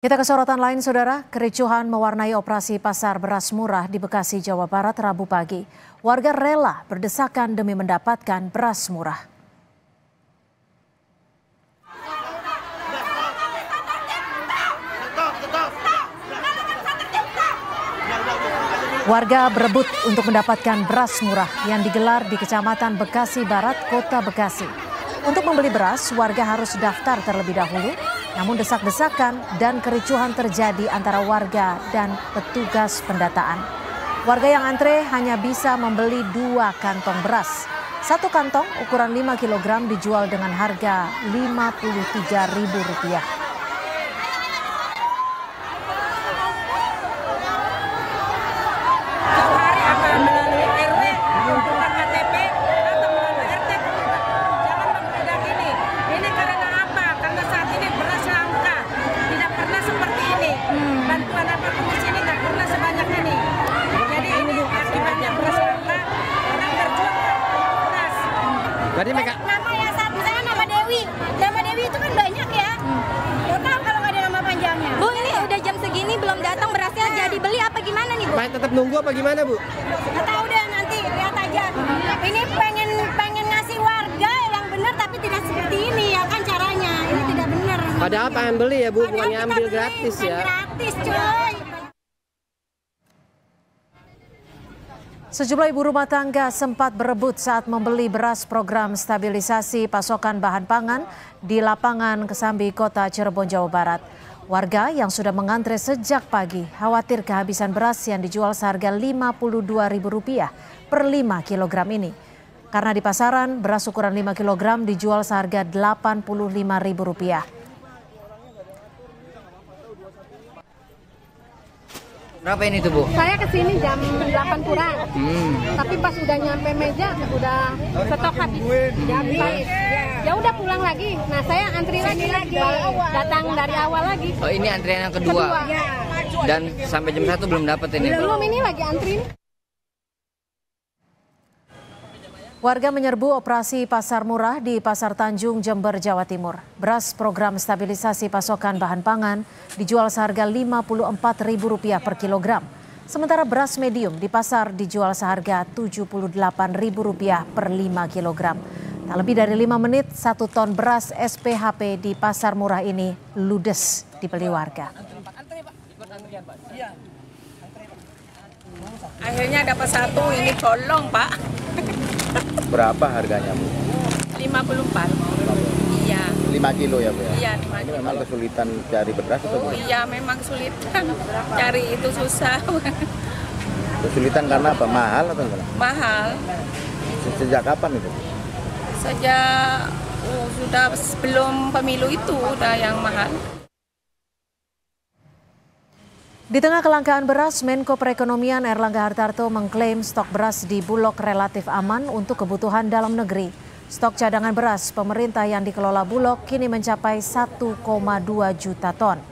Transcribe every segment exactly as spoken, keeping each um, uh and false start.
Kita ke sorotan lain, Saudara. Kericuhan mewarnai operasi pasar beras murah di Bekasi, Jawa Barat, Rabu pagi. Warga rela berdesakan demi mendapatkan beras murah. Warga berebut untuk mendapatkan beras murah yang digelar di Kecamatan Bekasi Barat, Kota Bekasi. Untuk membeli beras, warga harus daftar terlebih dahulu. Namun desak-desakan dan kericuhan terjadi antara warga dan petugas pendataan. Warga yang antre hanya bisa membeli dua kantong beras. Satu kantong ukuran lima kilogram dijual dengan harga lima puluh tiga ribu rupiah. Tadi mereka... Nama yang saat di sana nama Dewi, nama Dewi itu kan banyak ya. Mau tahu kalau nggak ada nama panjangnya. Bu, ini udah jam segini belum datang berasnya, nah. Jadi beli apa gimana nih Bu? Tetap nunggu apa gimana Bu? Nggak tahu deh, nanti lihat aja. Ini pengen pengen ngasih warga yang benar tapi tidak seperti ini ya kan caranya. Ini tidak benar. Padahal pengen beli ya Bu, bukan ambil beli, gratis bukan ya. Gratis coy. Sejumlah ibu rumah tangga sempat berebut saat membeli beras program stabilisasi pasokan bahan pangan di lapangan Kesambi, Kota Cirebon, Jawa Barat. Warga yang sudah mengantre sejak pagi khawatir kehabisan beras yang dijual seharga lima puluh dua ribu rupiah per lima kilogram ini. Karena di pasaran, beras ukuran lima kilogram dijual seharga delapan puluh lima ribu rupiah. Berapa ini tuh Bu? Saya kesini jam delapan kurang, hmm. tapi pas udah nyampe meja udah stok habis, ya baik. Ya udah pulang lagi. Nah saya antri lagi lagi, datang dari awal lagi. Oh ini antrian yang kedua. kedua. Ya. Dan sampai jam satu belum dapat ini. Belum, ini lagi antri. Warga menyerbu operasi pasar murah di Pasar Tanjung Jember, Jawa Timur. Beras program stabilisasi pasokan bahan pangan dijual seharga lima puluh empat ribu rupiah per kilogram. Sementara beras medium di pasar dijual seharga tujuh puluh delapan ribu rupiah per lima kilogram. Tak lebih dari lima menit, satu ton beras S P H P di pasar murah ini ludes dibeli warga. Akhirnya dapat satu, ini bolong Pak. Berapa harganya Bu? lima puluh empat. Iya. lima kilo ya Bu? Iya, lima kilo. Memang kesulitan cari beras atau oh, iya, memang kesulitan. Cari itu susah. Kesulitan karena apa? Mahal atau enggak? Mahal. Sejak kapan itu? Sejak oh, sudah sebelum pemilu itu udah yang mahal. Di tengah kelangkaan beras, Menko Perekonomian Airlangga Hartarto mengklaim stok beras di Bulog relatif aman untuk kebutuhan dalam negeri. Stok cadangan beras pemerintah yang dikelola Bulog kini mencapai satu koma dua juta ton.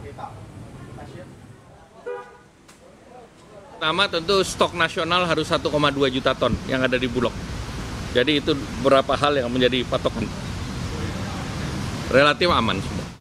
Pertama tentu stok nasional harus satu koma dua juta ton yang ada di Bulog. Jadi itu beberapa hal yang menjadi patokan. Relatif aman semua.